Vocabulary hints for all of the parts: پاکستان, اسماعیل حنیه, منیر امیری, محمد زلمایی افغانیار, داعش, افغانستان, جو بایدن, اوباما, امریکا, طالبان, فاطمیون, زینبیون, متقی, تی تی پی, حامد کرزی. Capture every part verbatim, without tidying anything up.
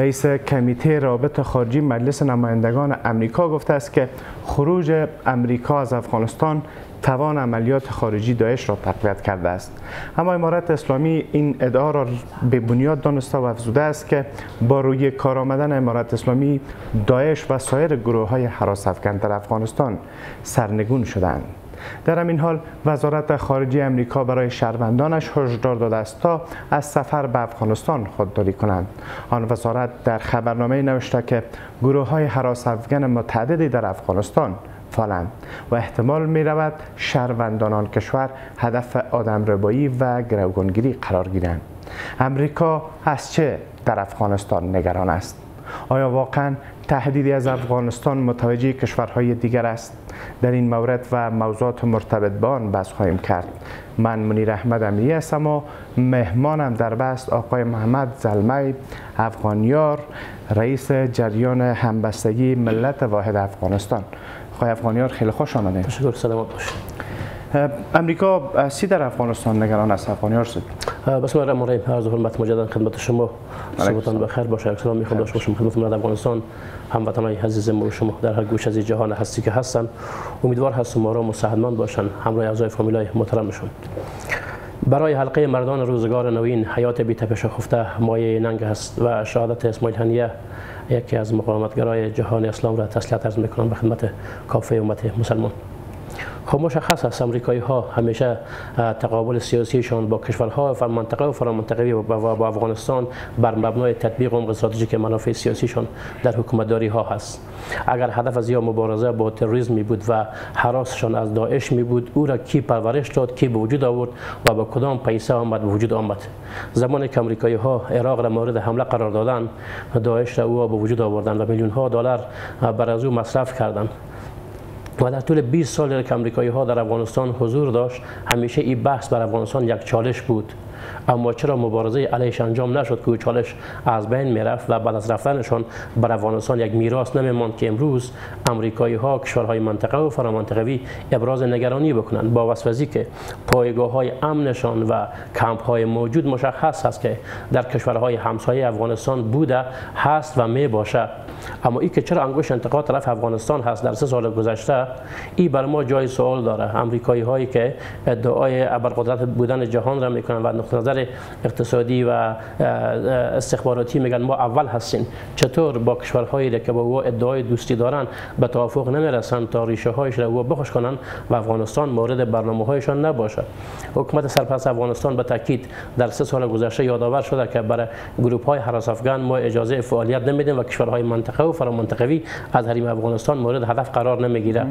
رئیس کمیته رابطه خارجی مجلس نمایندگان امریکا گفته است که خروج امریکا از افغانستان توان عملیات خارجی داعش را تقویت کرده است. اما امارت اسلامی این ادعا را به بنیاد دانسته و افزوده است که با روی کار آمدن امارت اسلامی داعش و سایر گروه‌های هراس افکن در افغانستان سرنگون شدند. در همین حال وزارت خارجه امریکا برای شهروندانش هشدار داده است تا از سفر به افغانستان خودداری کنند. آن وزارت در خبرنامه نوشته که گروه‌های هراس افکن متعددی در افغانستان فعالند و احتمال می رود شهروندان آن کشور هدف آدمربایی و گروگانگیری قرار گیرند. امریکا از چه در افغانستان نگران است؟ آیا واقعا تهدیدی از افغانستان متوجه کشورهای دیگر است؟ در این مورد و موضوعات مرتبط با آن بحث خواهیم کرد. من منیر امیری هستم و مهمانم در بحث آقای محمد زلمایی افغانیار، رئیس جریان همبستگی ملت واحد افغانستان. آقای افغانیار خیلی خوش آمدید. تشکر، سلامت باشید. امریکا سی در افغانستان نگران است افغانیار سید. بسم الله الرحمن الرحیم. عرض حرمت مجددا خدمت شما. صبحتان بخیر باشه. سلام می خوام داشته باشم خدمت ملت افغانستان، هموطنان عزیز ما و شما در هر گوشه از جهان هستی که هستن. امیدوار هستم ما را مساعدمند باشن همراه اعضای فامیلای محترمشون. برای حلقه مردان روزگار نوین حیات بی تپش خفته مایه ننگ است و شهادت اسماعیل حنیه یکی از مقاومتگرای جهان اسلام را تسلیت عرض میکنم به خدمت کافه امت مسلمان. خب مشخص است امریکایی ها همیشه تقابل سیاسیشان با کشورها و منطقه و فرامنطقه و با افغانستان بر مبنای تطبیق عمق استراتژیک منافع سیاسیشان در حکومتداری ها هست. اگر هدف از یا مبارزه با تروریسم می بود و حراسشان از داعش می بود، او را کی پرورش داد، کی به وجود آورد و با کدام پیسه آمد به وجود آمد؟ زمانی که امریکایی ها عراق را مورد حمله قرار دادند، داعش را او به وجود آوردند و میلیون ها دلار بر از او مصرف کردند. و در طول بیست سال که امریکایی ها در افغانستان حضور داشت، همیشه این بحث بر افغانستان یک چالش بود. اما چرا مبارزه علیهش انجام نشد که چالش از بین میرفت و بعد از رفتنشان بر افغانستان یک میراث نمیماند که امروز امریکایی ها کشورهای منطقه و فرامنطقوی ابراز نگرانی بکنند با وسوسه‌ای که پایگاه های امنشان و کمپ های موجود مشخص است که در کشورهای همسایه افغانستان بوده، هست و می باشه. اما این که چرا انگشت انتقاد طرف افغانستان هست در سه سال گذشته، این بر ما جای سوال داره. امریکایی هایی که ادعای ابرقدرت بودن جهان را میکنند و نقطه نظر اقتصادی و استخباراتی میگن ما اول هستیم، چطور با کشورهایی که با او ادعای دوستی دارن به توافق نمیرسن تا ریشه هایش را او بخش کنن و افغانستان مورد برنامه هایشان نباشه؟ حکومت سرپرست افغانستان به تاکید در سه سال گذشته یادآور شده که برای گروپ های هراس افغان ما اجازه فعالیت نمیدیم و کشورهای منطقه و فرامنطقوی از حریم افغانستان مورد هدف قرار نمیگیره.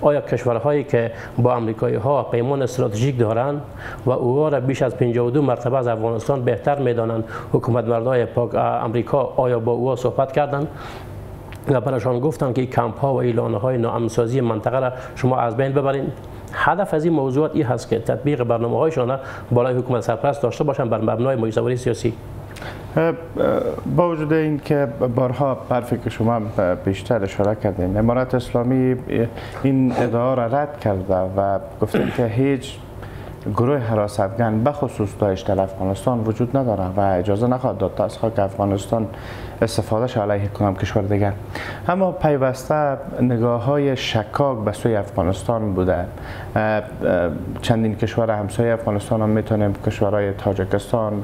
آیا کشورهایی که با امریکایی ها پیمان استراتژیک دارن و او را بیش از پنجاه و دو مرتبه از افغانستان بهتر میدانند، حکومت مردای پاک امریکا آیا با او صحبت کردند و برایشان گفتند که این کمپ ها و این لانه های ناامنسازی منطقه را شما از بین ببرید؟ هدف از این موضوعات این هست که تطبیق برنامه هایشان بالای حکومت سرپرست داشته باشند بر مبنای مجزوری سیاسی. با وجود این که بارها برفی که شما بیشتر اشاره کردین، امارت اسلامی این ادعا را رد کرده و گفتن که هیچ گروه هراس افغان به خصوص داعش در افغانستان وجود نداره و اجازه نخواهد داد تا از خاک افغانستان استفاده ش علیه کنم کشور دیگر. اما پیوسته نگاه های شکاک به سوی افغانستان بوده. چندین کشور همسایه افغانستان هم میتونیم کشورهای تاجکستان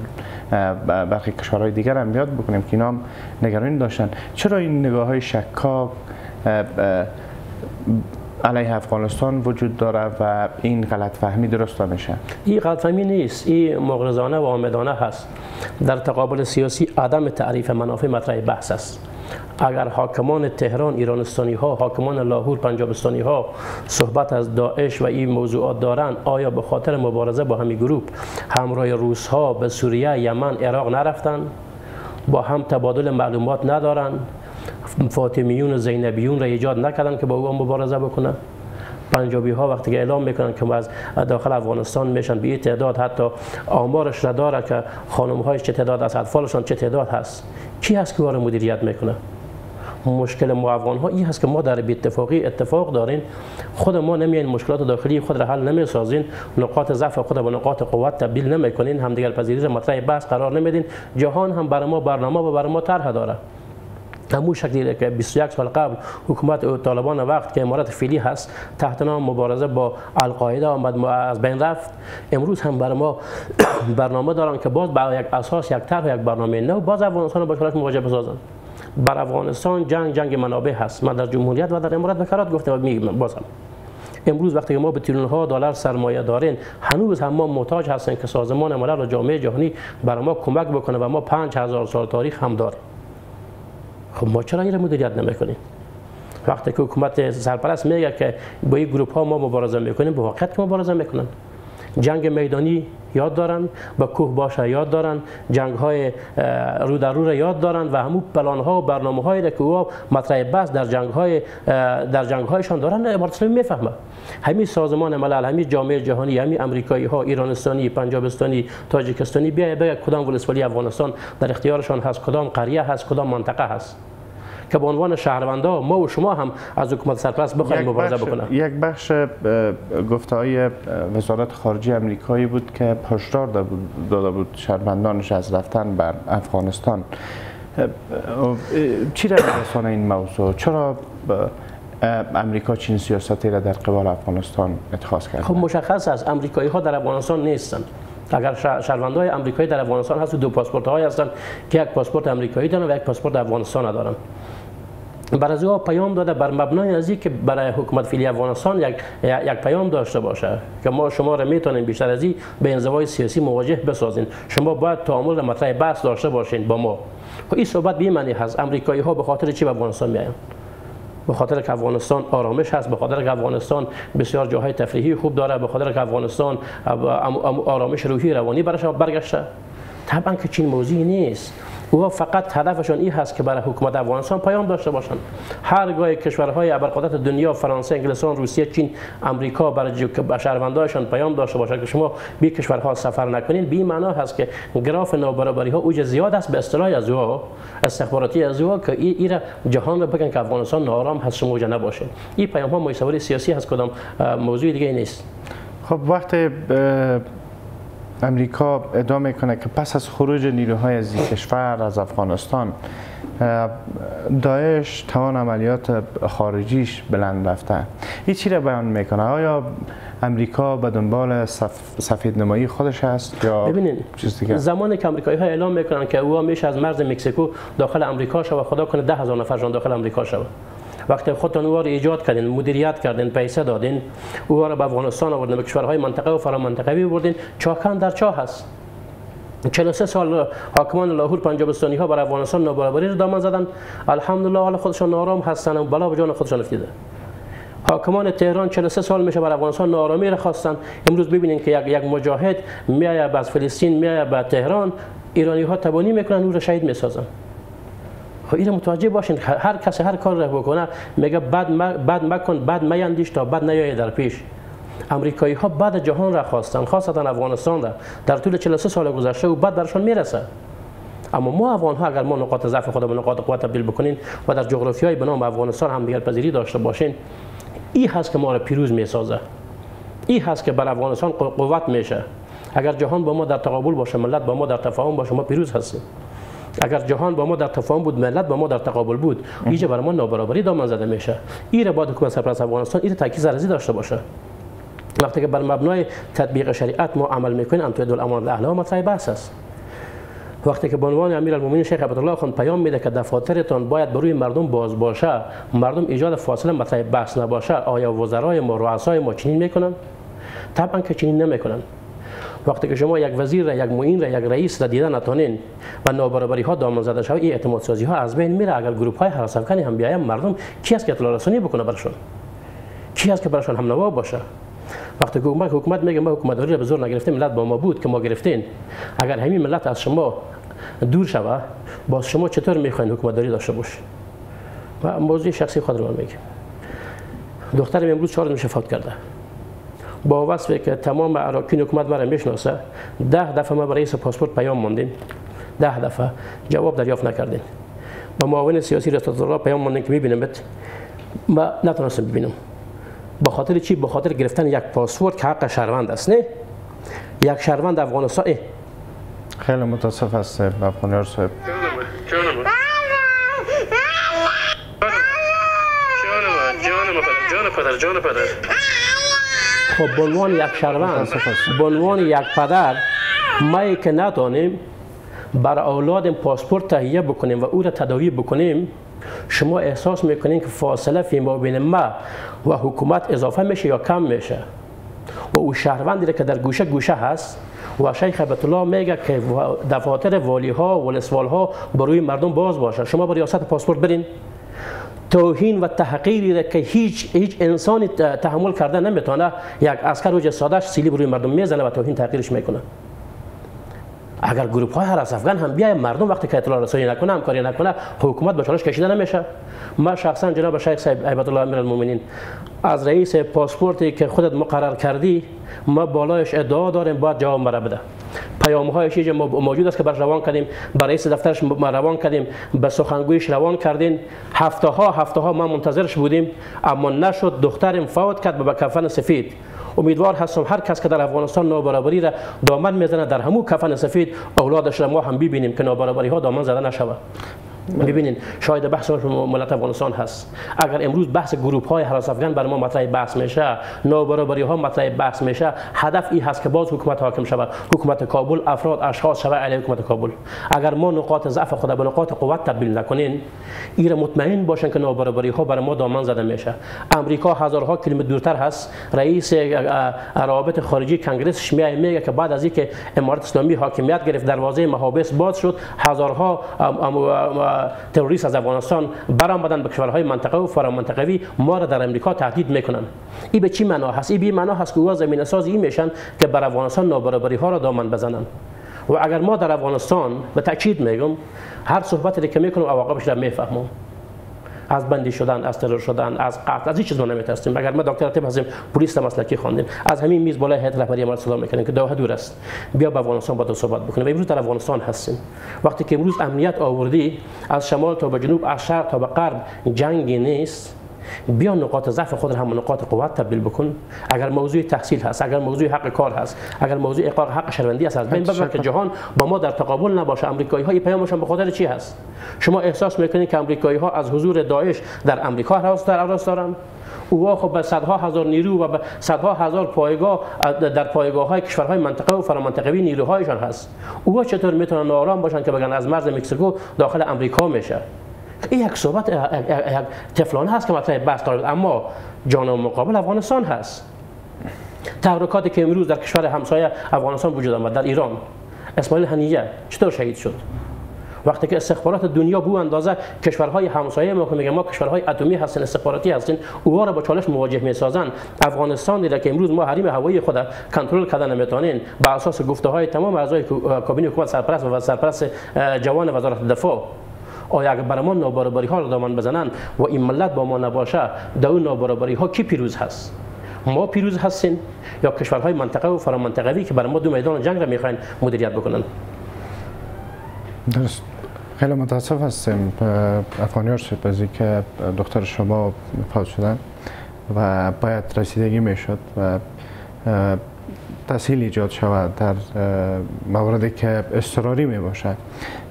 برخی کشورهای دیگر هم یاد بکنیم که اینا هم نگرانی داشتن. چرا این نگاه های شکاک علیه افغانستان وجود داره و این غلط فهمی درست میشه؟ این غلط فهمی نیست، این مغرضانه و آمدانه هست. در تقابل سیاسی عدم تعریف منافع مطرح بحث است. اگر حاکمان تهران ایرانستانی ها، حاکمان لاهور پنجابستانی ها صحبت از داعش و این موضوعات دارند، آیا به خاطر مبارزه با همین گروپ همراه روس ها به سوریه، یمن، عراق نرفتن؟ با هم تبادل معلومات ندارند؟ فاطمیون و زینبیون را ایجاد نکردن که با او مبارزه بکنن؟ پنجابی ها وقتی که اعلام میکنن که ما از داخل افغانستان میشن، به تعداد حتی آمارش نداره که خانم هایش چه تعداد از اطفالشان چه تعداد هست، کی هست که او را مدیریت میکنه؟ مشکل ما افغان ها این هست که ما در بی‌اتفاقی اتفاق داریم، خود ما نمیاین مشکلات داخلی خود را حل نمیسازین، نقاط ضعف خود را به نقاط قوت تبدیل نمیکنین، همدیگر پذیری را مطرح بحث قرار نمیدین. جهان هم برای ما برنامه و برای ما طرح داره. همون شکلی که بیست و یک سال قبل حکومت طالبان وقت که امارت فعلی هست تحت نام مبارزه با القاعده آمد از بین رفت، امروز هم بر ما برنامه دارن که باز بر یک اساس، یک طرح، یک برنامه نو باز افغانستان با شورش مواجه بسازن. بر افغانستان جنگ جنگ منابع هست. من در جمهوریت و در امارت به کرات گفتم و میگم بازم امروز وقتی که ما به تریلیون ها دلار سرمایه دارین، هنوز هم ما محتاج هستیم که سازمان ملل و جامعه جهانی بر ما کمک بکنه و ما پنج هزار سال تاریخ هم داریم. خب ما چرا این را مدیریت نمیکنیم؟ وقتی که حکومت سرپرست میگه که با این گروپ ها ما مبارزه میکنیم، به واقعیت که مبارزه میکنن. جنگ میدانی یاد دارن، با کوه باشه یاد دارن، جنگ های رو در رو را یاد دارن و همون پلان ها و برنامه هایی را که او مطرح بس در جنگ های در جنگ هایشان دارن امارات نمیفهمه. همین سازمان ملل، همین جامعه جهانی، همین آمریکایی ها، ایرانستانی، پنجابستانی، تاجیکستانی بیای بگه کدام ولسوالی افغانستان در اختیارشان هست، کدام قریه هست، کدام منطقه هست، که به عنوان شهروندا ما و شما هم از حکومت سرپرست بخوایم مبارزه بکنیم. یک بخش گفته‌های وزارت خارجه آمریکایی بود که هشدار داده بود شهروندانش از رفتن بر افغانستان. چی رسانه این موضوع؟ چرا امریکا چین سیاستی را در قبال افغانستان اتخاذ کرد؟ خب مشخص است امریکایی ها در افغانستان نیستند. اگر شهروندای آمریکایی در افغانستان هست، دو پاسپورت های هستند که یک پاسپورت آمریکایی دارن و یک پاسپورت افغانستان دارن. برای از او پیام داده بر مبنای از اینکه برای حکومت فعلی افغانستان یک یک پیام داشته باشه که ما شما را میتونیم بیشتر از این به انزوای سیاسی مواجه بسازین، شما باید تعامل و مطرح بحث داشته باشین با ما. خب این صحبت به معنی هست آمریکایی ها به خاطر چی به افغانستان میآیند؟ به خاطر که افغانستان آرامش هست، به خاطر که افغانستان بسیار جاهای تفریحی خوب داره، به خاطر که افغانستان آرامش روحی روانی برایش برگشته. طبعا که چین موضوعی نیست. اوها فقط هدفشان این هست که برای حکومت افغانستان پیام داشته باشند. هرگاه کشورهای ابرقدرت دنیا، فرانسه، انگلستان، روسیه، چین، آمریکا برای شهروندانشان پیام داشته باشند که شما به کشورها سفر نکنین، به این معنا هست که گراف نابرابری ها اوج زیاد است به اصطلاح از اوها، استخباراتی از اوها که این ایرا جهان را بگن که افغانستان نارام هست، شما اوج نباشه. این پیام ها مایسوری سیاسی هست، کدام موضوع دیگه نیست. خب وقتی امریکا ادامه کنه که پس از خروج نیروهای از کشور از افغانستان داعش توان عملیات خارجیش بلند رفته، این چی را بیان میکنه؟ آیا امریکا به دنبال صف... سفید نمایی خودش هست یا ببینید چیز دیگه؟ زمانی که امریکایی ها اعلام میکنن که او میشه از مرز مکزیکو داخل امریکا شود، خدا کنه ده هزار نفر جان داخل امریکا شود. وقتی خودتان او را ایجاد کردین، مدیریت کردین، پیسه دادین، او را به افغانستان آوردین، به کشورهای منطقه و فرامنطقه‌ای بردین، چاکان در چاه هست. چهل و سه سال حاکمان لاهور پنجابستانی ها بر افغانستان نابرابری را دامن زدن، الحمدلله حال خودشان نارام هستن و بلا به جان خودشان افتیده. حاکمان تهران چهل و سه سال میشه بر افغانستان نارامی را خواستن. امروز ببینین که یک یک مجاهد میآید از فلسطین میآید به تهران، ایرانی ها تبانی میکنن او را شهید میسازن. این متوجه باشین هر کسی هر کار رو بکنه میگه بد بد مکن، بد میاندیش تا بد نیایه در پیش. امریکایی ها بعد جهان را خواستن، خاصتا افغانستان را در طول چهل و سه سال گذشته و بعد برشون میرسه. اما ما افغان ها اگر ما نقاط ضعف خودمون نقاط قوت تبدیل بکنین و در جغرافیای به نام افغانستان هم دیگر پذیری داشته باشین، این هست که ما را پیروز میسازه، این هست که بر افغانستان قوت میشه. اگر جهان با ما در تقابل باشه، ملت با ما در تفاهم باشه، ما پیروز هستیم. اگر جهان با ما در تفاهم بود، ملت با ما در تقابل بود، اینجا برای ما نابرابری دامن زده میشه. ایره باید حکومت سرپرست افغانستان ایره تاکید ارزی داشته باشه. وقتی که بر مبنای تطبیق شریعت ما عمل میکنیم، انتوی دولمان الاعلا مطرح بحث است. وقتی که به عنوان امیرالمومنین شیخ عبدالله خان پیام میده که دفاترتان باید بر روی مردم باز باشه، مردم ایجاد فاصله مطرح بحث نباشه، آیا وزرای ما، رؤسای ما چنین میکنن؟ طبعا که چنین نمیکنن. وقتی که شما یک وزیر را، یک معین را، یک رئیس را دیدن نتونین و نابرابری ها دامن زده شود، این اعتماد سازی ها از بین میره. اگر گروپ های هراسان کنی هم بیایم، مردم کی است که اطلاع رسانی بکنه برشون؟ کی است که برشون هم نوا باشه؟ وقتی که حکومت میگه ما حکومت داری را به زور نگرفتیم، ملت با ما بود که ما گرفتین. اگر همین ملت از شما دور شود، باز شما چطور میخواین حکومت داری داشته باشید؟ و موضوع شخصی خود رو میگم. دخترم امروز چهار میشه فوت کرده. با وصفی که تمام اراکین حکومت مرا میشناسه، ده دفعه ما برای رئیس پاسپورت پیام ماندیم، ده دفعه جواب دریافت نکردیم. به معاون سیاسی رسالت الله پیام ماندن که میبینمت، ما نتونستم ببینم. به خاطر چی؟ به خاطر گرفتن یک پاسپورت که حق شهروند است، نه یک شهروند افغانستان. خیلی متاسف است افغانیار صاحب. جان پدر. خب به عنوان یک شهروند، به عنوان یک پدر، ما که نتونیم برای اولادم پاسپورت تهیه بکنیم و او را تداوی بکنیم، شما احساس میکنین که فاصله فیما بین ما و حکومت اضافه میشه یا کم میشه؟ و او شهروندی که در گوشه گوشه هست و شیخ بیت‌الله میگه که دفاتر والی ها و ولسوال ها برای مردم باز باشه، شما برای ریاست پاسپورت برین. توهین و تحقیری که هیچ هیچ انسانی تحمل کرده نمیتونه، یک عسکر وجه سادهش سیلی بروی مردم میزنه و توهین تحقیرش میکنه. اگر گروپ های هر از افغان هم بیای، مردم وقتی که اطلاع رسانی نکنه، همکاری نکنه، حکومت به چالش کشیده نمیشه. من شخصا جناب شیخ صاحب عبدالله امیرالمومنین، از رئیس پاسپورتی که خودت مقرر کردی، ما بالایش ادعا داریم باید جواب مرا بده. پیام هایش اینجا موجود است که بر روان کردیم، برای رئیس دفترش روان کردیم، به سخنگویش روان کردین. هفته ها هفته ها ما منتظرش بودیم اما نشد. دخترم فوت کرد به کفن سفید. امیدوار هستم هر کس که در افغانستان نابرابری را دامن میزنه، در همون کفن سفید اولادش را ما هم ببینیم که نابرابری ها دامن زده نشود. ببینین شاید بحث ملت افغانستان هست. اگر امروز بحث گروپ های هراس افغان بر ما مطرح بحث میشه، نابرابری ها مطرح بحث میشه، هدف این هست که باز حکومت حاکم شود، حکومت کابل، افراد، اشخاص شود علیه حکومت کابل. اگر ما نقاط ضعف خود به نقاط قوت تبدیل نکنین، ایره مطمئن باشن که نابرابری ها بر ما دامن زده میشه. امریکا هزارها کیلومتر دورتر هست، رئیس روابط خارجی کنگرسش میای میگه که بعد از اینکه امارات اسلامی حاکمیت گرفت، دروازه محابس باز شد، هزارها تروریست از افغانستان برآمدن به کشورهای منطقه و فرامنطقوی، ما را در امریکا تهدید میکنن. این به چی معنا هست؟ این به معنا هست که اوها زمینه سازی میشن که بر افغانستان نابرابری ها را دامن بزنن. و اگر ما در افغانستان، به تاکید میگم، هر صحبتی که میکنم عواقبش را میفهمم. از بندی شدن، از ترور شدن، از قتل، از هیچ چیز نمیترسیم. اگر ما دکتر طب هستیم، پلیس مسلکی خواندیم، از همین میز بالای هیئت رهبری ما سلام میکنیم که دوها دور است، بیا به افغانستان با تو صحبت بکنیم. و امروز در افغانستان هستیم. وقتی که امروز امنیت آوردی، از شمال تا به جنوب، از شرق تا به غرب جنگی نیست، بیا نقاط ضعف خود را هم نقاط قوت تبدیل بکن. اگر موضوع تحصیل هست، اگر موضوع حق کار هست، اگر موضوع احقاق حق شهروندی است، از بین ببر که جهان با ما در تقابل نباشه. آمریکایی ها پیامشون به خاطر چی هست؟ شما احساس میکنید که آمریکایی ها از حضور داعش در آمریکا هراس در آراس دارن؟ اوها خب به صدها هزار نیرو و به صدها هزار پایگاه در پایگاه های کشورهای منطقه و فرامنطقوی نیروهایشان هست. اوها چطور میتونن ناآرام باشن که بگن از مرز مکزیکو داخل آمریکا میشه؟ این یک صحبت تفلان هست که مطلب بحث دارد، اما جانب مقابل افغانستان هست. تحرکاتی که امروز در کشور همسایه افغانستان وجود آمد، در ایران اسماعیل حنیه چطور شهید شد؟ وقتی که استخبارات دنیا به اندازه کشورهای همسایه ما که میگن ما کشورهای اتمی هستن، استخباراتی هستن، اوها را با چالش مواجه میسازن. افغانستان دیره که امروز ما حریم هوایی خود را کنترل کردن نمیتونین، بر اساس گفته های تمام اعضای کابینه حکومت سرپرست و سرپرست جوان وزارت دفاع، آیا اگر بر ما نابرابری ها را دامن بزنن و این ملت با ما نباشه، در اون نابرابری ها کی پیروز هست؟ ما پیروز هستیم یا کشورهای منطقه و فرامنطقوی که بر ما دو میدان جنگ را میخواین مدیریت بکنن؟ درست. خیلی متاسف هستیم افغانیار صاحب از اینکه دختر شما فوت شدن و باید رسیدگی میشد و تسهیل ایجاد شود در مواردی که اضطراری می باشد.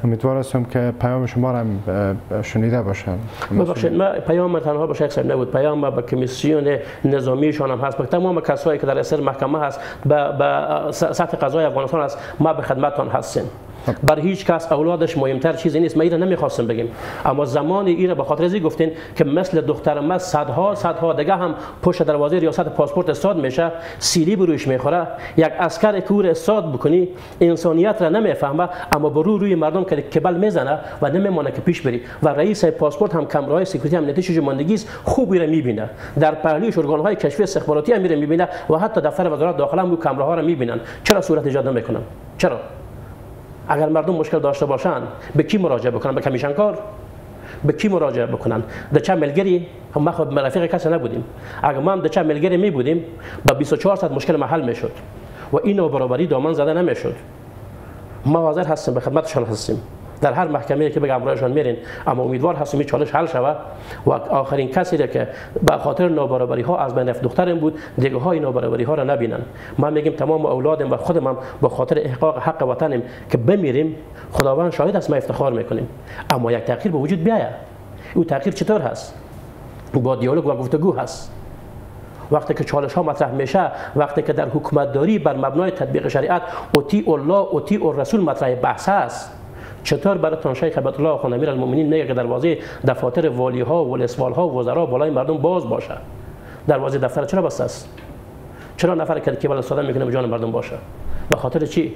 امیدوار هستم که پیام شما را شنیده باشم. ببخشید من پیام تنها به شیخ صاحب نبود، پیام به کمیسیون نظامیشان هم هست، به تمام کسایی که در اثر محکمه هست، به سطح قضای افغانستان هست. ما به خدمتتان هستیم. بر هیچ کس اولادش مهمتر چیزی نیست. ما اینا نمیخواستیم بگیم، اما زمانی اینا به خاطر ازی گفتین که مثل دختر ما صدها صدها دیگه هم پشت دروازه ریاست پاسپورت استاد میشه، سیلی برویش میخوره. یک عسکر کور استاد بکنی، انسانیت را نمیفهمه، اما برو روی مردم که کبل میزنه و نمیمونه که پیش بری. و رئیس پاسپورت هم کمرهای سکیوریتی امنیتیش ماندگی است، خوب اینا میبینه، در پهلویش ارگانهای کشفی استخباراتی هم میبینه و حتی دفتر وزارت داخله هم کمره ها را میبینن. چرا صورت ایجاد نمیکنن؟ چرا؟ اگر مردم مشکل داشته باشند، به کی مراجعه بکنن؟ به کمیشن کار؟ به کی مراجعه بکنن؟ دچار ملگری هم ما خود رفیق کسی نبودیم. اگر ما هم دچار ملگری می بودیم، با بیست و چهار ساعت مشکل محل میشد و این نابرابری دامن زده نمیشد. ما حاضر هستیم، به خدمتشان هستیم. در هر محکمه‌ای که به همراهشان میرین، اما امیدوار هستم این چالش حل شود و آخرین کسی را که به خاطر نابرابری ها از بین رفت دخترم بود، دیگه های نابرابری ها را نبینن. من میگم تمام اولادم و خودم هم به خاطر احقاق حق وطنم که بمیریم، خداوند شاهد است، ما افتخار میکنیم. اما یک تغییر به وجود بیاید، او تغییر چطور هست؟ با دیالوگ و گفتگو هست. وقتی که چالش ها مطرح میشه، وقتی که در حکومت داری بر مبنای تطبیق شریعت اطیع الله اطیع الرسول مطرح بحث است، چطور براتون شیخ عبدالله خان امیرالمومنین میگه که دروازه دفاتر والی ها و اسوال ها و وزرا بالای مردم باز باشه؟ دروازه دفتر چرا بسته است؟ چرا نفر که بالا ساده میکنه به جان مردم باشه؟ به خاطر چی؟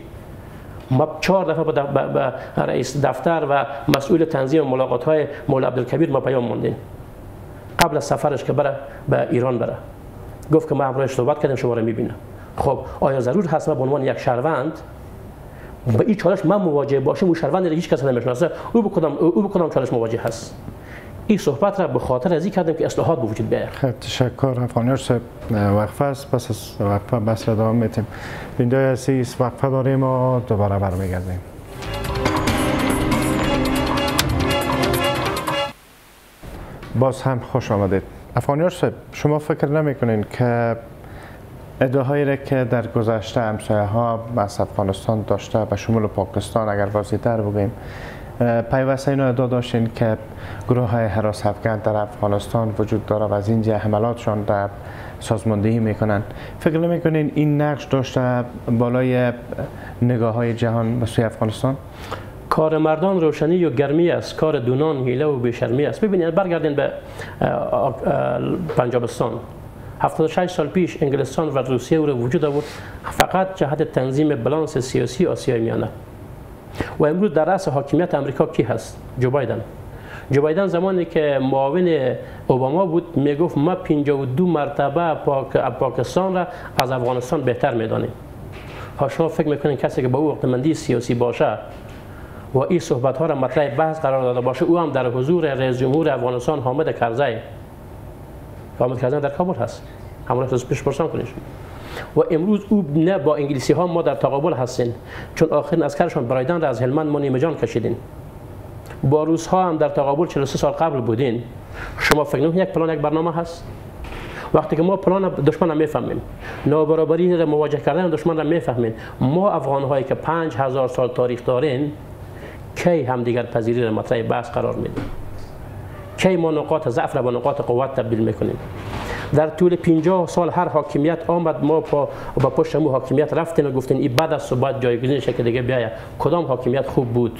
ما چهار دفعه به رئیس دفتر و مسئول تنظیم ملاقات های مولا عبدالکبیر ما پیام موندین قبل از سفرش که بره به ایران بره، گفت که ما همراهش صحبت کردیم شما رو میبینم. خب آیا ضرور هست ما به عنوان یک شهروند با این چالش من مواجه باشیم؟ اون شهروند هیچ کس نمیشناسه، او بکنم او بکنم چالش مواجه هست. این صحبت را به خاطر ازی کردم که اصلاحات به وجود بیاید. خب تشکر افغانیار صاحب. وقفه است، پس از وقفه بس ادامه میتیم. ویندای اسیس وقفه داریم و دوباره برمیگردیم. باز هم خوش آمدید. افغانیار صاحب، شما فکر نمیکنین که ادعاهایی را که در گذشته همسایه ها از افغانستان داشته به شمول پاکستان اگر واضح‌تر بگیم پیوسته اینو ادعا داشتین که گروه های حراس افغان در افغانستان وجود داره و از اینجا حملاتشان را سازماندهی میکنن، فکر نمیکنین این نقش داشته بالای نگاه های جهان به سوی افغانستان؟ کار مردان روشنی و گرمی است، کار دونان هیله و بیشرمی است. ببینید برگردین به پنجابستان، هفتاد و شش سال پیش انگلستان و روسیه او را وجود آورد فقط جهت تنظیم بالانس سیاسی آسیای میانه. و امروز در رأس حاکمیت امریکا کی هست؟ جو بایدن. جو بایدن زمانی که معاون اوباما بود میگفت ما پنجاه و دو مرتبه پاک پاکستان را از افغانستان بهتر میدانیم. ها شما فکر میکنین کسی که با او عقدمندی سیاسی باشه و این صحبت ها را مطرح بحث قرار داده باشه، او هم در حضور رئیس جمهور افغانستان حامد کرزی، حامد کرزی در کابل هست، همون رو پیش پرسان کنید. و امروز او نه با انگلیسی ها ما در تقابل هستیم، چون آخرین عسکرشان برایدن را از هلمند ما نیمه جان کشیدین. با روس ها هم در تقابل چهل و سه سال قبل بودین. شما فکر نکنید یک پلان یک برنامه هست؟ وقتی که ما پلان دشمن را میفهمیم، نابرابری را مواجه کردن دشمن را میفهمیم، ما افغان هایی که پنج هزار سال تاریخ دارین کی هم دیگر پذیری را مطرح بحث قرار میدیم؟ کی ما نقاط ضعف را با نقاط قوت تبدیل میکنیم؟ در طول پنجاه سال هر حاکمیت آمد، ما با پشت مو حاکمیت رفتیم و گفتیم این بعد از صبح جایگزین شکل دیگه بیاید. کدام حاکمیت خوب بود؟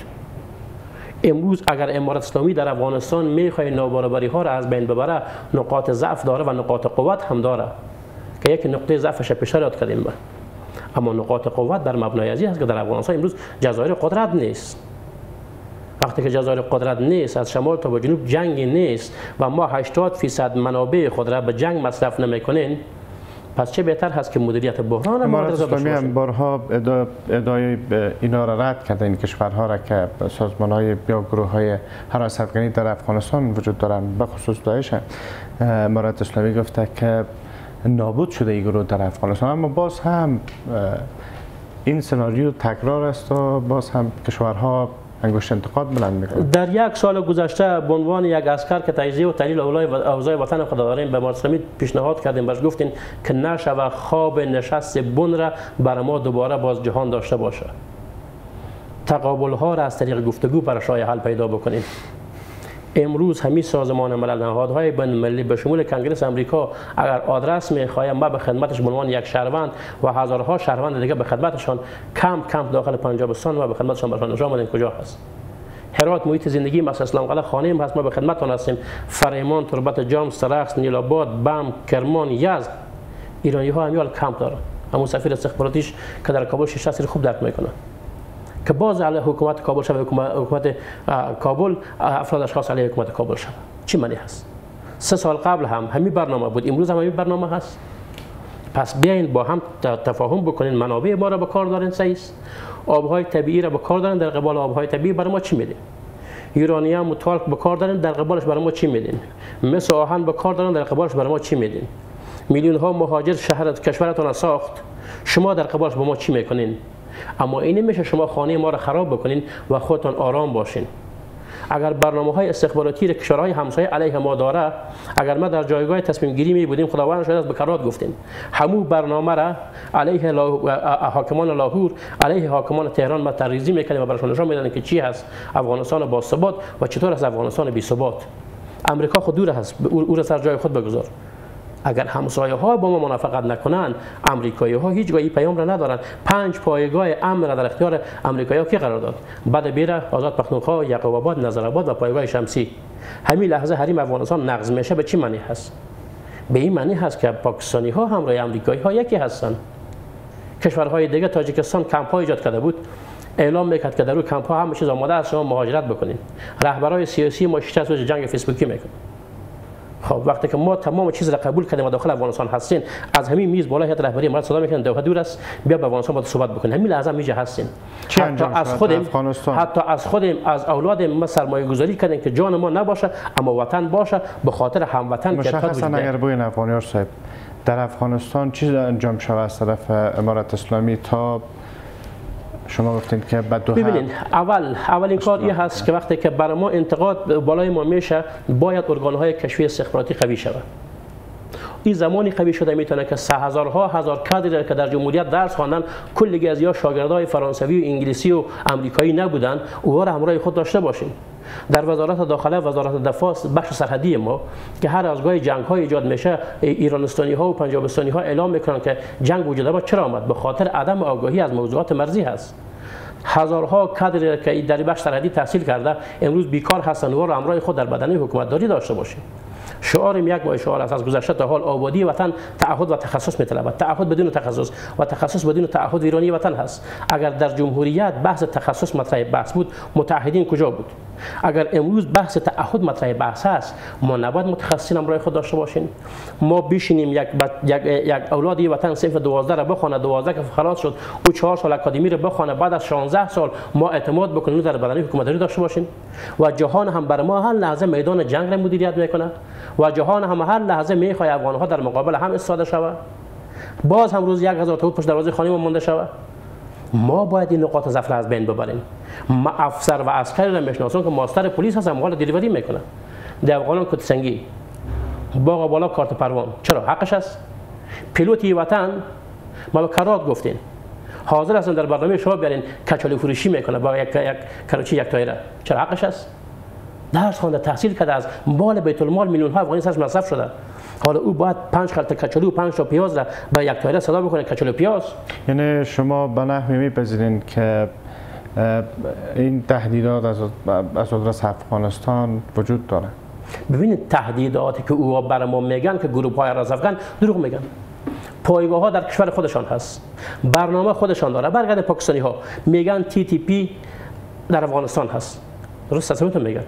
امروز اگر امارت اسلامی در افغانستان میخواد نابرابری ها را از بین ببره، نقاط ضعف داره و نقاط قوت هم داره که یک نقطه ضعفش پیش رفت کردیم، اما نقاط قوت بر مبنای ازی هست که در افغانستان امروز جزایر قدرت نیست. وقتی که جزایر قدرت نیست، از شمال تا به جنوب جنگی نیست و ما هشتاد درصد منابع خود را به جنگ مصرف نمیکنین، پس چه بهتر هست که مدیریت بحران امارت اسلامی هم بارها ادعای اینا را رد کرده، این کشورها را که سازمان های یا گروه های حراس افغانی در افغانستان وجود دارند، به خصوص داعش. امارت اسلامی گفته که نابود شده این گروه در افغانستان، اما باز هم این سناریو تکرار است و باز هم کشورها انگشت انتقاد بلند میکنه. در یک سال گذشته به عنوان یک عسکر که تجزیه و تحلیل اوضاع وطن خود داریم، به امارت اسلامی پیشنهاد کردیم، برش گفتیم که نشوه خواب نشست بن را بر ما دوباره باز جهان داشته باشه، تقابل ها را از طریق گفتگو برش راه حل پیدا بکنیم. امروز همین سازمان ملل، نهادهای بین المللی به شمول کنگرس امریکا اگر آدرس میخوایم، ما به خدمتش به عنوان یک شهروند و هزارها شهروند دیگه به خدمتشان کم کم داخل پنجابستان و به خدمتشان برشان نشان بدیم کجا هست. هرات محیط زندگی ما، اسلام قلعه خانه ما هست، ما به خدمتتان هستیم. فریمان، تربت جام، سرخس، نیل‌آباد، بم، کرمان، یزد، ایرانی ها همیال کمپ داره. همون سفیر استخباراتیش که در کابل شش خوب درک میکنه که باز علیه حکومت کابل شد، حکومت کابل افراد اشخاص علیه حکومت کابل شد. چی معنی هست؟ سه سال قبل هم همین برنامه بود، امروز هم همین برنامه هست. پس بیاین با هم تفاهم بکنین، منابع ما را به کار دارین، سایس آبهای طبیعی را به کار دارین، در قبال آبهای طبیعی برای ما چی میدین؟ یورانیم و تالک به کار دارین، در قبالش برای ما چی میدین؟ مس و آهن به کار دارین، در قبالش برای ما چی میدین؟ میلیون ها مهاجر شهرت کشورتون ساخت، شما در قبالش با ما چی میکنین؟ اما این نمیشه شما خانه ما را خراب بکنین و خودتان آرام باشین. اگر برنامه‌های استخباراتی را کشورهای همسایه علیه ما داره، اگر ما در جایگاه تصمیم گیری می بودیم خداوند شاید از بکرات گفتیم. همون برنامه را علیه حاکمان لاهور، علیه حاکمان تهران ما تریزی میکنیم و برشون نشان میدن که چی هست افغانستان با ثبات و چطور از افغانستان بی ثبات. امریکا خود دور هست، او را سر جای خود بگذار. اگر همسایه ها با ما منافقت نکنند، امریکایی ها هیچگاهی پیام را ندارند. پنج پایگاه امن را در اختیار امریکایی‌ها کی قرار داد؟ بعد بیره آزاد پختونخوا، یعقوب آباد، نظر آباد و پایگاه شمسی. همین لحظه حریم افغانستان نقض میشه. به چی معنی هست؟ به این معنی هست که پاکستانی ها همراه امریکایی ها یکی هستند. کشورهای دیگه تاجیکستان کمپ‌ها ایجاد کرده بود، اعلام میکرد که در روی کمپ‌ها همه چیز آماده است، شما مهاجرت بکنید. رهبرای سیاسی ما شش جنگ فیسبوکی میکنن. خب وقتی که ما تمام چیز را قبول کردیم و داخل افغانستان هستین، از همین میز بالا هیئت رهبری ما صدا میکنن دوحه دور است، بیا به افغانستان با صحبت بکنیم. همین لحظه میجه هستین. حتی از خودم حتی از خودم از اولاد ما سرمایه گذاری کردن که جان ما نباشه اما وطن باشه، به خاطر هموطن که تا اگر بوین افغانیار صاحب در افغانستان چیز انجام شود از طرف امارات اسلامی تا شما گفتید که بعد دو ببینید اول اولین کار این هست که وقتی که برای ما انتقاد بالای ما میشه باید ارگانهای کشفی استخباراتی قوی شود. این زمانی قوی شده میتونه که سه هزارها هزار کادر که در جمهوریت درس خواندن کلی از یا شاگردای فرانسوی و انگلیسی و آمریکایی نبودن اوها را همراه خود داشته باشیم. در وزارت داخله، وزارت دفاع، بخش سرحدی ما که هر از گاهی جنگ‌ها ایجاد میشه، ایرانستانی ها و پنجابستانی ها اعلام میکنن که جنگ وجود داره. چرا آمد؟ به خاطر عدم آگاهی از موضوعات مرزی هست. هزارها کادر که در بخش سرحدی تحصیل کرده امروز بیکار هستن و همراه خود در بدنه حکومتداری داشته باشیم. شعارم یک با شعار است از گذشته تا حال: آبادی وطن تعهد و تخصص می‌طلبد. تعهد بدون تخصص و تخصص بدون تعهد ویرانی وطن هست. اگر در جمهوریت بحث تخصص مطرح بحث بود، متحدین کجا بود؟ اگر امروز بحث تعهد مطرح بحث است، ما نباید متخصصین همراه خود داشته باشیم. ما بشینیم یک یک, یک اولادی وطن صفر دوازده را بخونه، دوازده که خلاص شد او چهار سال اکادمی را بخونه، بعد از شانزده سال ما اعتماد بکنیم در بدنه حکومتداری داشته باشیم. و جهان هم بر ما هر لحظه میدان جنگ را مدیریت میکنه و جهان هم هر لحظه میخوای افغان‌ها در مقابل هم ایستاده شود، باز هم روز یک هزار تا پشت دروازه خانه ما مونده شود. ما باید این نقاط ضعف را از بین ببریم. ما افسر و عسکری را میشناسیم که ماستر پلیس هستن، مال دلیوری میکنه. در افغانان کتسنگی باغ بالا کارت پروان، چرا حقش است؟ پیلوتی وطن ما به کرات گفتین حاضر هستن در برنامه شما بیارین، کچاله فروشی میکنه با یک یک کراچی یک تایره، چرا حقش است؟ درس خوانده، تحصیل کرده، از مال بیت المال میلیون ها افغانی سرش مصرف شده. حالا او باید پنج خلطه کچالو و پنج تا پیاز را به یک تایره صدا بکنه کچالو پیاز. یعنی شما به نحوی میپذیرین که این تهدیدات از آدرس افغانستان وجود داره؟ ببینید تهدیداتی که او برای ما میگن که گروه های رزافغان دروغ میگن. پایگاه ها در کشور خودشان هست، برنامه خودشان داره. برگرد پاکستانی ها میگن تی تی پی در افغانستان هست، درست است؟ میگن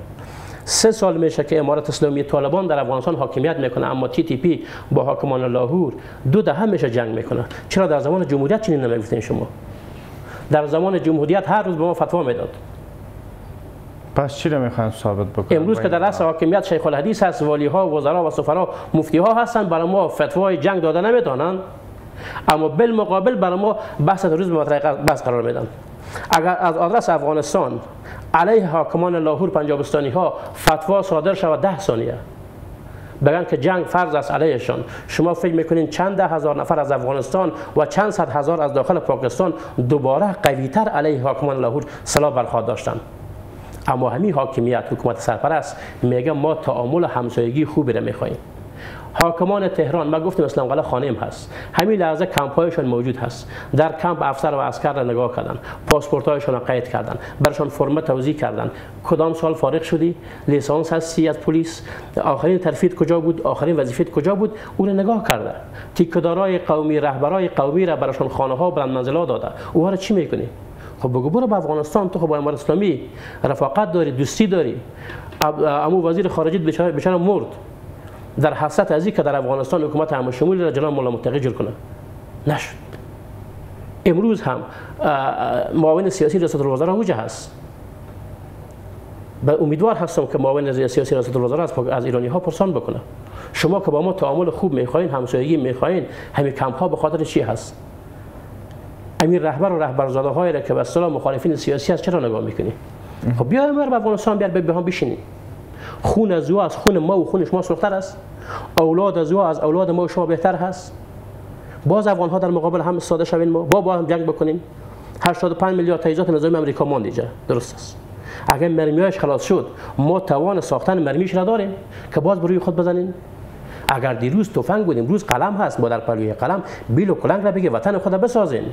سه سال میشه که امارت اسلامی طالبان در افغانستان حاکمیت میکنه، اما تی تی پی با حاکمان لاهور دو دهه میشه جنگ میکنه. چرا در زمان جمهوریت چنین نمیگفتین شما؟ در زمان جمهوریت هر روز به ما فتوا میداد. پس چی رو میخوان ثابت بکنن؟ امروز که در رأس حاکمیت شیخ الحدیث هست، والی ها، وزرا و سفرا، مفتی ها هستن، برای ما فتوای جنگ داده نمیدانن، اما بالمقابل برای ما بحث روز به مطرح بحث قرار میدن. اگر از آدرس افغانستان علیه حاکمان لاهور پنجابستانی ها فتوا صادر شود ده ثانیه بگن که جنگ فرض است علیهشان، شما فکر میکنین چند ده هزار نفر از افغانستان و چند صد هزار از داخل پاکستان دوباره قویتر علیه حاکمان لاهور سلاح برخواد داشتن؟ اما همین حاکمیت، حکومت سرپرست میگه ما تعامل همسایگی خوبی را میخواییم. حاکمان تهران، ما گفتیم اسلام قلعه خانم هست، همین لحظه کمپ‌هایشان موجود هست. در کمپ افسر و عسکر را نگاه کردن، پاسپورت‌هایشان را قید کردن، برشان فرم توزیع کردن. کدام سال فارغ شدی؟ لیسانس هستی از پلیس؟ آخرین ترفیعت کجا بود؟ آخرین وظیفت کجا بود؟ او را نگاه کرده. تیکدارای قومی، رهبرای قومی را برشان خانه‌ها و بلند منزل‌ها داده. او را چی می‌کنی؟ خب بگو برو به افغانستان، تو خب با امارت اسلامی رفاقت داری، دوستی داری. اما وزیر خارجه بیچاره مرد. در حسرت از این که در افغانستان حکومت همه‌شمولی را جناب مولا متقی جور کنه، نشد. امروز هم معاون سیاسی ریاست الوزراء اوجه هست. با امیدوار هستم که معاون سیاسی ریاست الوزراء از ایرانی ها پرسان بکنه شما که با ما تعامل خوب میخواین، همسایگی میخواین، همین کمپ ها به خاطر چی هست؟ همین رهبر و رهبرزاده هایی را که به اصطلاح مخالفین سیاسی هست چرا نگاه میکنی؟ خب بیا عمر به افغانستان بیار به هم بشینی. خون از او از خون ما و خون شما سرختر است. اولاد از او از اولاد ما و شما بهتر هست. باز افغان ها در مقابل هم ساده شوین، ما با با هم جنگ بکنیم. هشتاد و پنج میلیارد تجهیزات نظامی آمریکا مانده اینجا، درست است. اگر مرمیاش خلاص شد، ما توان ساختن مرمیش را داریم که باز بر روی خود بزنیم. اگر دیروز تفنگ بود امروز قلم هست، ما در پلوی قلم بیل و کلنگ را بگه وطن خود را بسازیم.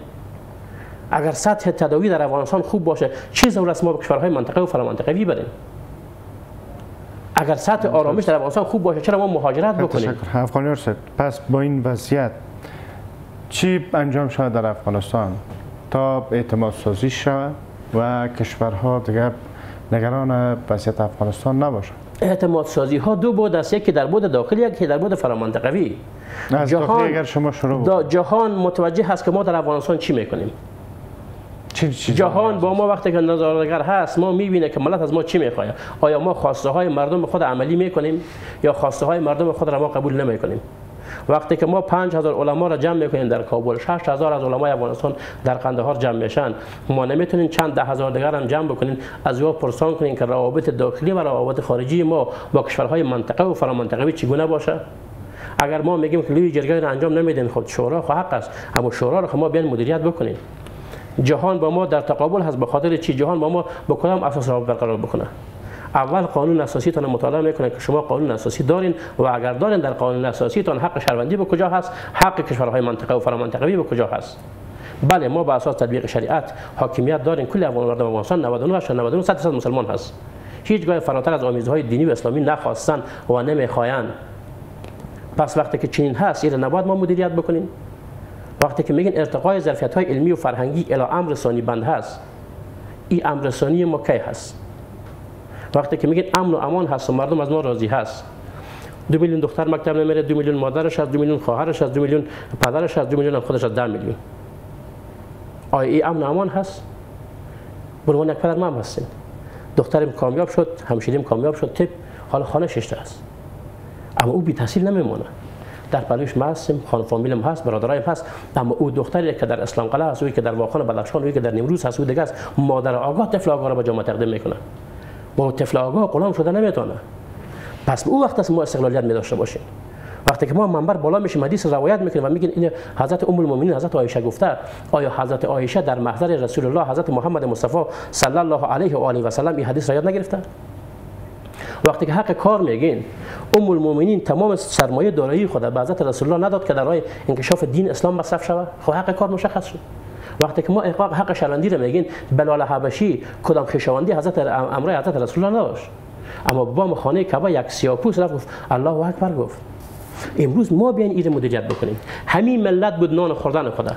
اگر سطح تداوی در افغانستان خوب باشه، چه ضرورت است ما به کشورهای منطقه و فرامنطقه‌ای بریم؟ اگر سطح آرامش در افغانستان خوب باشه، چرا ما مهاجرت بکنیم؟ افغانیار صاحب، پس با این وضعیت چی انجام شود در افغانستان تا اعتماد سازی شود و کشورها دیگر نگران وضعیت افغانستان نباشند؟ اعتماد سازی ها دو بود است، یکی در بود داخلی، یکی در بود فرامنطقه‌ای. جهان اگر شما شروع دا جهان متوجه هست که ما در افغانستان چی میکنیم. جهان با ما وقتی که نظارتگر هست، ما میبینه که ملت از ما چی میخواد. آیا ما خواسته های مردم خود عملی میکنیم یا خواسته های مردم خود را ما قبول نمیکنیم؟ وقتی که ما پنج هزار علما را جمع میکنیم در کابل، شش هزار از علمای افغانستان در قندهار جمع میشن، ما نمیتونیم چند ده هزار دیگر هم جمع بکنیم از او پرسان کنیم که روابط داخلی و روابط خارجی ما با کشورهای منطقه و فرامنطقه چگونه باشه؟ اگر ما میگیم که لوی جرگای را انجام نمیدین، خود شورا خو حق است، اما شورا را ما بیان مدیریت بکنیم. جهان با ما در تقابل هست. به خاطر چی جهان با ما به کدام اساس رابطه برقرار بکنه؟ اول قانون اساسی تان مطالعه میکنه که شما قانون اساسی دارین و اگر دارین در قانون اساسی تان حق شهروندی به کجا هست، حق کشورهای منطقه و فرامنطقه‌ای به کجا هست. بله ما به اساس تطبیق شریعت حاکمیت داریم. کل افغان مردم افغانستان نود و نه و نود و نه مسلمان هست. هیچگاه فراتر از آمیزهای دینی و اسلامی نخواستن و نمیخواین. پس وقتی که چنین هست، این نباید ما مدیریت بکنیم. وقتی که میگن ارتقای ظرفیت‌های علمی و فرهنگی الی امر ثانی بند هست، این امر ثانی ما کی هست؟ وقتی که میگن امن و امان هست و مردم از ما راضی هست، دو میلیون دختر مکتب نمیره، دو میلیون مادرش هست، دو میلیون خواهرش هست، دو میلیون پدرش هست، دو میلیون خودش هست، ده میلیون. آیا این امن و امان هست؟ به عنوان یک پدر ما هم هستیم. دخترم کامیاب شد، همشیریم کامیاب شد، طب حالا خانه شش تا هست، اما او بی تحصیل نمیمونه. در پلویش ما هستیم، خان فامیلم هست، برادرایم هست، اما او دختری که در اسلام قلعه هست، او که در واخان بدخشان، او که در نیمروز هست، او دیگه است. مادر آگاه طفل آگاه را به جامعه تقدیم میکنه. با طفل آگاه غلام شده نمیتونه. پس او وقت است ما استقلالیت می داشته باشیم. وقتی که ما منبر بالا میشیم، حدیث روایت میکنیم و میگن این حضرت ام المؤمنین حضرت عایشه گفته. آیا حضرت عایشه در محضر رسول الله حضرت محمد مصطفی صلی الله علیه و آله و سلم این حدیث را یاد نگرفته؟ وقتی که حق کار میگین، ام المؤمنین تمام سرمایه دارایی خود به حضرت رسول الله نداد که در راه انکشاف دین اسلام مصرف شود، خب حق کار مشخص شد. وقتی که ما احقاق حق شهروندی را میگین، بلال حبشی کدام خویشاوندی حضرت امرای حضرت رسول الله نداشت، اما بام خانه کعبه یک سیاپوس رفت گفت الله اکبر گفت. امروز ما بیاین این مدیریت بکنیم. همین ملت بود نان خوردن خدا،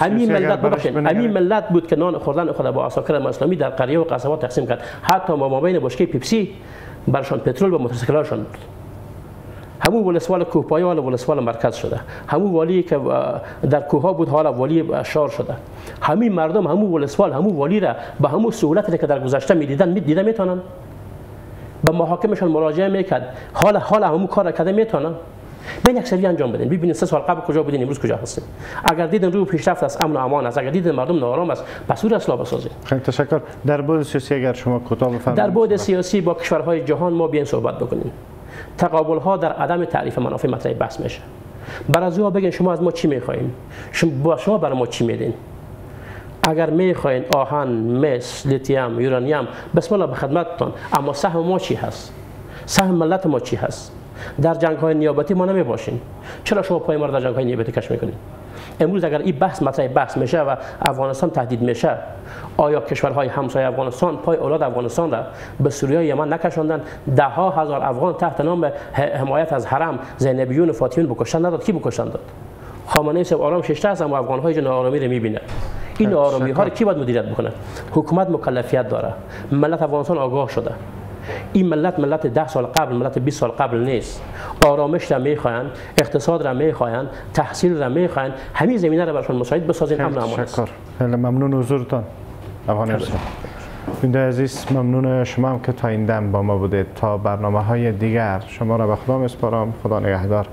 همین ملت بود همین ملت بود که نان خوردن خدا با عساکر اسلامی در قریه و قصبات تقسیم کرد، حتی ما مابین بشکه پیپسی برشان پترول و موتورسیکلاشان بود. همون ولسوال کوهپایه حالا ولسوال مرکز شده، همون والی که در کوها بود حالا والی شار شده. همین مردم همون ولسوال همون والی را به همون سهولتی که در گذشته میدیدن میدیده میتونن، به محاکمشان مراجعه میکرد، حالا حالا همون کار را کرده میتونن. بین اکثری انجام بدین، ببینید سه سال قبل کجا بودین، امروز کجا هستین. اگر دیدن رو پیشرفت است، امن و امان است، اگر دیدن مردم ناآرام است، پس او اصلاح بسازید. خیلی تشکر. در بعد سیاسی اگر شما کوتاه بفرمایید. در بعد سیاسی با کشورهای جهان ما بیاین صحبت بکنیم. تقابل ها در عدم تعریف منافع مطلع بحث میشه. بر از او بگین شما از ما چی میخواین؟ شما شما برای ما چی میدین؟ اگر میخواین آهن، مس، لیتیم، یورانیم، بسم الله به خدمتتون، اما سهم ما چی هست؟ سهم ملت ما چی هست؟ در جنگ‌های نیابتی ما نمیباشیم. چرا شما پای ما در جنگ‌های نیابتی کش میکنید؟ امروز اگر این بحث مطرح بحث میشه و افغانستان تهدید میشه، آیا کشورهای همسایه افغانستان پای اولاد افغانستان را به سوریه و یمن نکشاندند؟ ده ها هزار افغان تحت نام حمایت از حرم زینبیون و فاطمیون بکشتن نداد. کی بکشتن داد؟ خامنهای صاحب آرام ششته است، اما افغان‌های ناآرامی را میبینه. این ناآرامی‌ها را کی باید مدیریت بکنه؟ حکومت مکلفیت داره. ملت افغانستان آگاه شده. این ملت ملت ده سال قبل، ملت بیست سال قبل نیست. آرامش را میخواین، اقتصاد را میخواین، تحصیل را میخواین، همین زمینه را برشان مساعد بسازین. امن امان است. خیلی ممنون حضورتان افغانیار صاحب. بینده عزیز، ممنون شما هم که تا این دم با ما بودید. تا برنامه های دیگر شما را به خدا میسپارم. خدا نگهدار.